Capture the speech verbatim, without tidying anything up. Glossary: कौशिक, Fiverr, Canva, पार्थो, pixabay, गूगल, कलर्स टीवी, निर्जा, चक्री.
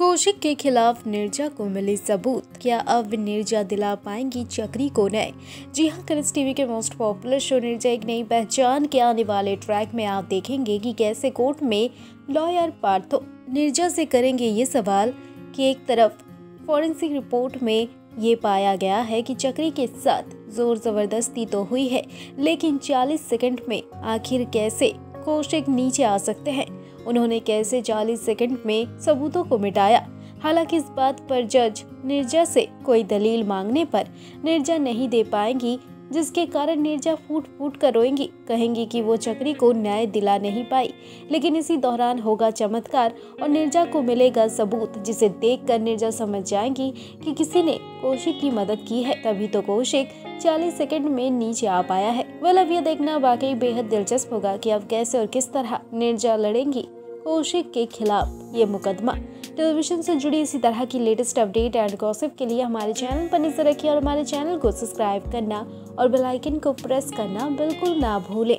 कौशिक के खिलाफ निर्जा को मिले सबूत, क्या अब निर्जा दिला पाएंगी चक्री को नए? जी हाँ, कलर्स टीवी के मोस्ट पॉपुलर शो निर्जा एक नई पहचान के आने वाले ट्रैक में आप देखेंगे कि कैसे कोर्ट में लॉयर पार्थो निर्जा से करेंगे ये सवाल कि एक तरफ फॉरेंसिक रिपोर्ट में ये पाया गया है कि चक्री के साथ जोर ज़बरदस्ती तो हुई है, लेकिन चालीस सेकेंड में आखिर कैसे कौशिक नीचे आ सकते हैं? उन्होंने कैसे चालीस सेकंड में सबूतों को मिटाया? हालांकि इस बात पर जज निर्जा से कोई दलील मांगने पर निर्जा नहीं दे पाएंगी, जिसके कारण निर्जा फूट फूट कर रोएंगी, कहेंगी कि वो चक्री को न्याय दिला नहीं पाई। लेकिन इसी दौरान होगा चमत्कार और निर्जा को मिलेगा सबूत, जिसे देखकर निर्जा समझ जाएंगी कि किसी ने कौशिक की मदद की है, तभी तो कौशिक चालीस सेकंड में नीचे आ पाया है। वेल, अब यह देखना वाकई बेहद दिलचस्प होगा कि अब कैसे और किस तरह निर्जा लड़ेंगी कौशिक के खिलाफ ये मुकदमा। टेलीविजन से जुड़ी इसी तरह की लेटेस्ट अपडेट एंड गॉसिप के लिए हमारे चैनल पर नजर रखिए और हमारे चैनल को सब्सक्राइब करना और बेल आइकन को प्रेस करना बिल्कुल ना भूलें।